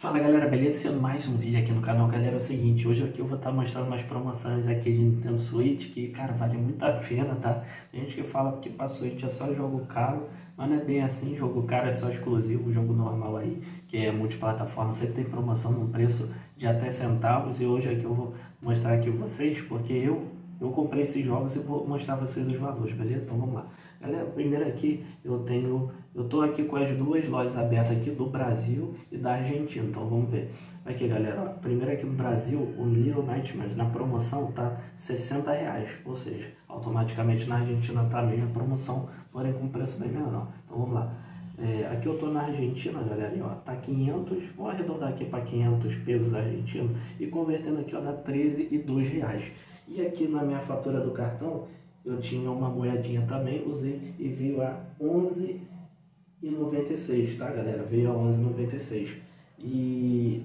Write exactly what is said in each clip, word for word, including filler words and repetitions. Fala galera, beleza? Sendo mais um vídeo aqui no canal, galera, é o seguinte, hoje aqui eu vou estar mostrando umas promoções aqui de Nintendo Switch, que cara, vale muito a pena, tá? Tem gente que fala que pra Switch é só jogo caro, mas não é bem assim, jogo caro é só exclusivo, jogo normal aí, que é multiplataforma, sempre tem promoção num preço de até centavos, e hoje aqui eu vou mostrar aqui pra vocês, porque eu... Eu comprei esses jogos e vou mostrar pra vocês os valores, beleza? Então vamos lá. Galera, primeiro aqui eu tenho... Eu tô aqui com as duas lojas abertas aqui do Brasil e da Argentina, então vamos ver. Aqui, galera, ó, primeiro aqui no Brasil, o Little Nightmares na promoção tá sessenta reais, ou seja, automaticamente na Argentina tá a mesma promoção, porém com preço bem menor. Então vamos lá. É, aqui eu tô na Argentina, galera, e ó, tá quinhentos, vou arredondar aqui pra quinhentos pesos argentinos e convertendo aqui, ó, dá treze e dois reais. E aqui na minha fatura do cartão, eu tinha uma moedinha também, usei e veio a onze e noventa e seis, tá galera? Veio a onze e noventa e seis. E,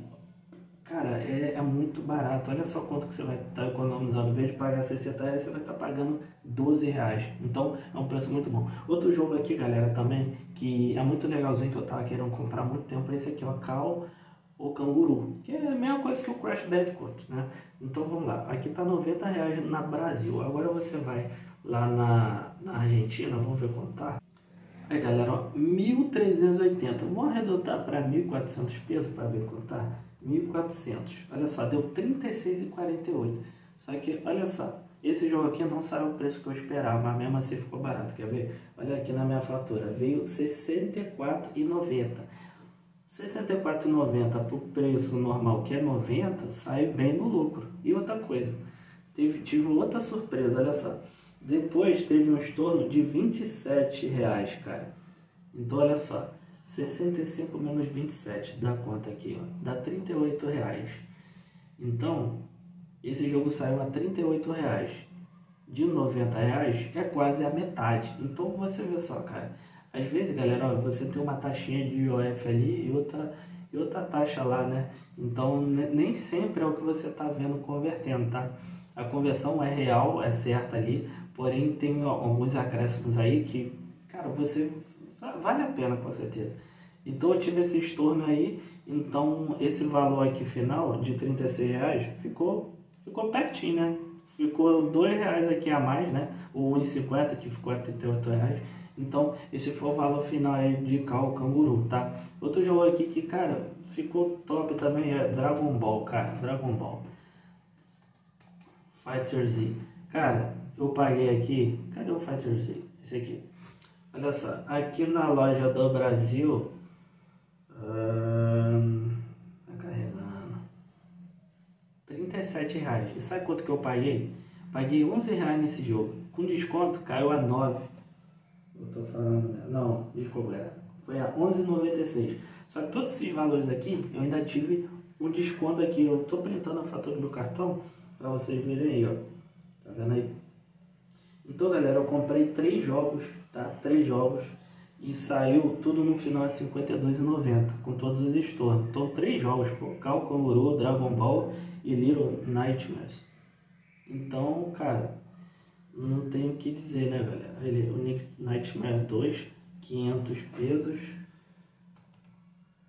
cara, é, é muito barato. Olha só quanto que você vai estar tá economizando. Em vez de pagar sessenta reais, você vai estar tá pagando doze reais. Então, é um preço muito bom. Outro jogo aqui, galera, também, que é muito legalzinho, que eu tava querendo comprar há muito tempo, é esse aqui, ó, Cal... o Canguru, que é a mesma coisa que o Crash Bandicoot, né? Então vamos lá, aqui tá noventa reais na Brasil, agora você vai lá na, na Argentina, vamos ver quanto tá. Aí galera, ó, mil trezentos e oitenta, vamos arredondar para mil e quatrocentos pesos para ver quanto tá, mil e quatrocentos, olha só, deu trinta e seis e quarenta e oito, só que olha só, esse jogo aqui não saiu o preço que eu esperava, mas mesmo assim ficou barato, quer ver? Olha aqui na minha fatura, veio sessenta e quatro e noventa. sessenta e quatro e noventa para o preço normal, que é noventa, sai bem no lucro. E outra coisa, teve, tive outra surpresa, olha só. Depois teve um estorno de vinte e sete reais, cara. Então, olha só, sessenta e cinco menos vinte e sete, dá conta aqui, ó, dá trinta e oito reais. Então, esse jogo saiu a trinta e oito reais. De noventa reais é quase a metade. Então, você vê só, cara. Às vezes, galera, ó, você tem uma taxinha de I O F ali e outra, e outra taxa lá, né? Então, nem sempre é o que você tá vendo convertendo, tá? A conversão é real, é certa ali, porém tem ó, alguns acréscimos aí que, cara, você vale a pena, com certeza. Então, eu tive esse estorno aí, então esse valor aqui final de trinta e seis reais ficou, ficou pertinho, né? Ficou dois reais aqui a mais, né? Ou um e cinquenta, que ficou a trinta e oito reais. Então, esse foi o valor final aí de Cal Canguru, tá? Outro jogo aqui que, cara, ficou top também é Dragon Ball, cara. Dragon Ball Fighter Z. Cara, eu paguei aqui... Cadê o Fighter Z? Esse aqui. Olha só, aqui na loja do Brasil... Hum, tá carregando... trinta e sete reais. E sabe quanto que eu paguei? Paguei onze reais nesse jogo. Com desconto, caiu a nove reais. Eu tô falando... Não, desculpa, galera. Foi a onze e noventa e seis. Só que todos esses valores aqui, eu ainda tive um desconto aqui. Eu tô printando a fatura do cartão pra vocês verem aí, ó. Tá vendo aí? Então, galera, eu comprei três jogos, tá? Três jogos. E saiu tudo no final a cinquenta e dois e noventa, com todos os estornos. Então, três jogos, pô. Cal Canguru, Dragon Ball e Little Nightmares. Então, cara... Não tenho o que dizer, né, galera? Ele, o Nightmare dois, quinhentos pesos,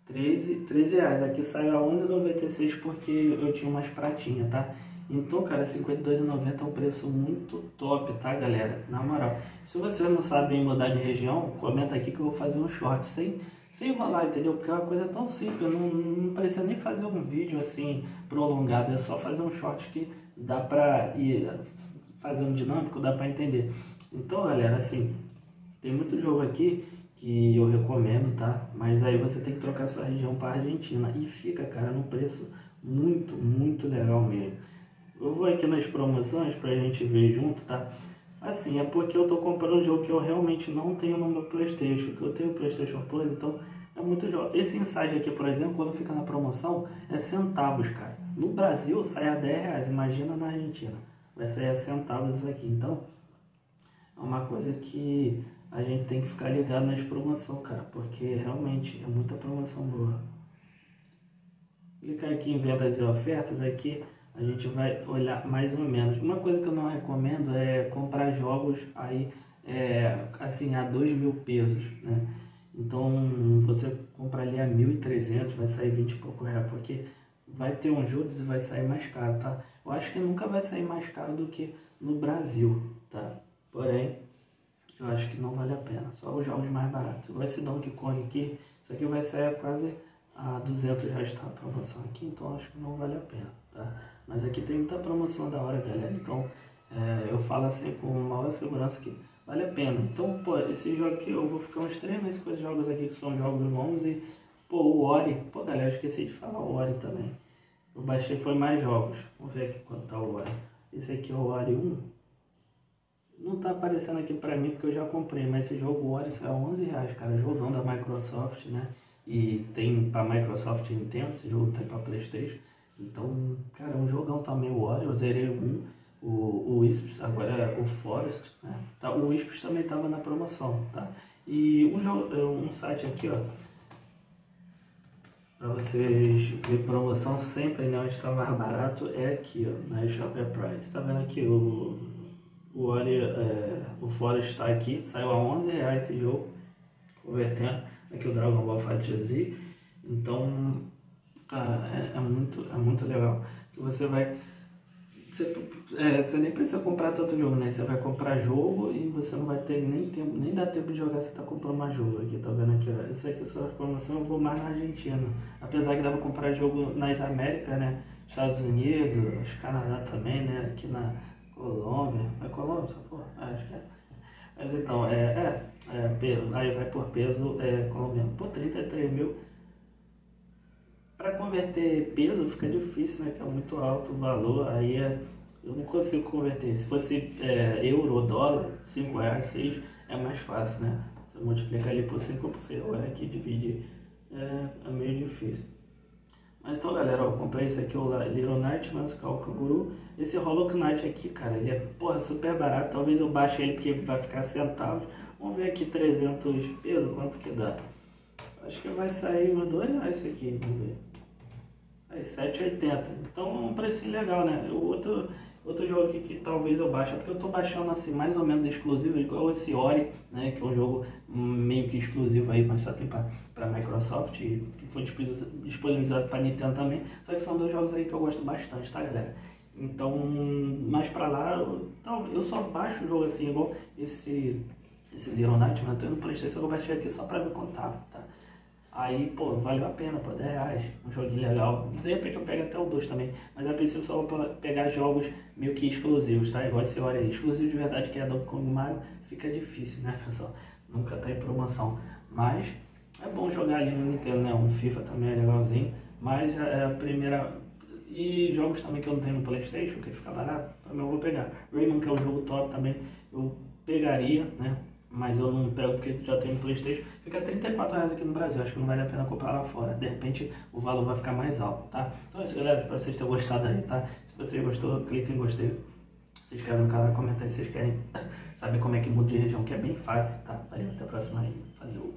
treze reais. Aqui saiu a onze e noventa e seis porque eu tinha umas pratinhas, tá? Então, cara, cinquenta e dois e noventa é um preço muito top, tá, galera? Na moral. Se você não sabe mudar de região, comenta aqui que eu vou fazer um short sem... Sem enrolar, entendeu? Porque é uma coisa tão simples, não, não precisa nem fazer um vídeo, assim, prolongado. É só fazer um short que dá pra ir... fazer um dinâmico, dá para entender. Então, galera, assim, tem muito jogo aqui que eu recomendo, tá? Mas aí você tem que trocar sua região para Argentina. E fica, cara, no preço muito, muito legal mesmo. Eu vou aqui nas promoções pra gente ver junto, tá? Assim, é porque eu tô comprando um jogo que eu realmente não tenho no meu Playstation, que eu tenho o Playstation Plus, então é muito jogo. Esse Inside aqui, por exemplo, quando fica na promoção, é centavos, cara. No Brasil, sai a dez reais, imagina na Argentina. Vai sair a centavos isso aqui, então é uma coisa que a gente tem que ficar ligado nas promoções, cara, porque realmente é muita promoção boa. Clicar aqui em vendas e ofertas, aqui a gente vai olhar mais ou menos. Uma coisa que eu não recomendo é comprar jogos aí, é, assim, a dois mil pesos, né? Então você comprar ali a mil e trezentos, vai sair vinte e pouco reais, porque vai ter um juros e vai sair mais caro, tá? Eu acho que nunca vai sair mais caro do que no Brasil, tá? Porém, eu acho que não vale a pena, só os jogos mais baratos. Igual esse Donkey Kong aqui, isso aqui vai sair a quase a duzentos reais, tá? A promoção aqui, então acho que não vale a pena, tá? Mas aqui tem muita promoção da hora, galera, então é, eu falo assim com maior segurança que vale a pena. Então, pô, esse jogo aqui eu vou ficar uns três meses com esses jogos aqui que são jogos bons e, pô, o Ori, pô, galera, eu esqueci de falar o Ori também. Eu baixei, foi mais jogos. Vamos ver aqui quanto tá o Ori. Esse aqui é o Ori um. Não tá aparecendo aqui pra mim porque eu já comprei, mas esse jogo Ori saiu onze reais, cara. Jogão da Microsoft, né? E tem pra Microsoft e Nintendo, esse jogo tem pra Playstation. Então, cara, é um jogão também o Ori. Eu zerei um, o, o Wisps, agora o Forest, né? Tá, o Wisps também tava na promoção, tá? E um, jogo, um site aqui, ó, pra vocês ver promoção sempre, né? Onde tá mais barato é aqui, ó, na eShop Price. Tá vendo aqui o... O Ori, é, o Forest está aqui, saiu a onze reais esse jogo, convertendo, aqui o Dragon Ball Fighter Z. Então, cara, é, é, muito, é muito legal, que você vai, você, é, você nem precisa comprar tanto jogo, né? Você vai comprar jogo e você não vai ter nem tempo, nem dá tempo de jogar, você tá comprando mais jogo aqui, tá vendo aqui, ó. Isso aqui é só a promoção, eu vou mais na Argentina, apesar que dá pra comprar jogo nas Américas, né? Estados Unidos, Canadá também, né? Aqui na... Colômbia, é Colômbia essa porra? Ah, acho que é. Mas então, é, é, é peso, aí vai por peso é, colombiano, por trinta e três mil. Para converter peso fica difícil, né, que é muito alto o valor, aí é, eu não consigo converter. Se fosse é, euro, dólar, cinco reais, seis, é mais fácil, né, você multiplicar ali por cinco ou por seis, olha aqui, dividir, é, é meio difícil. Mas então, galera, eu comprei esse aqui, o Little Nightmares, que é o Canguru. Esse Hollow Knight aqui, cara, ele é, porra, super barato. Talvez eu baixe ele porque vai ficar centavos. Vamos ver aqui, trezentos pesos, quanto que dá. Acho que vai sair uns dois reais isso aqui, vamos ver. Aí, sete reais e oitenta centavos. Então, é um preço legal, né? O outro, outro jogo aqui que talvez eu baixe, porque eu tô baixando, assim, mais ou menos exclusivo, igual esse Ori, né? Que é um jogo meio que exclusivo aí, mas só tem pra... para Microsoft, e foi disponibilizado para Nintendo também, só que são dois jogos aí que eu gosto bastante, tá, galera? Então, mais para lá, eu, eu só baixo o jogo assim, igual esse, esse Little Nightmares, mas eu tô no Playstation, eu baixei aqui só para ver quanto tava, tá? Aí, pô, valeu a pena, pô, dez reais, um joguinho legal, de repente eu pego até o dois também, mas a princípio só vou pegar jogos meio que exclusivos, tá? Igual esse Ori aí, exclusivo de verdade, que é Donkey Kong Mario, fica difícil, né, pessoal? Nunca tá em promoção, mas... é bom jogar ali no Nintendo, né? Um FIFA também é legalzinho, mas é a primeira... E jogos também que eu não tenho no Playstation, que fica barato, também eu vou pegar. Rayman, que é um jogo top também, eu pegaria, né? Mas eu não pego porque já tenho no Playstation. Fica trinta e quatro reais aqui no Brasil, acho que não vale a pena comprar lá fora. De repente o valor vai ficar mais alto, tá? Então é isso, galera, espero que vocês tenham gostado aí, tá? Se você gostou, clica em gostei. Se inscreve no canal, comenta aí se vocês querem saber como é que muda de região, que é bem fácil, tá? Valeu, até a próxima aí, valeu!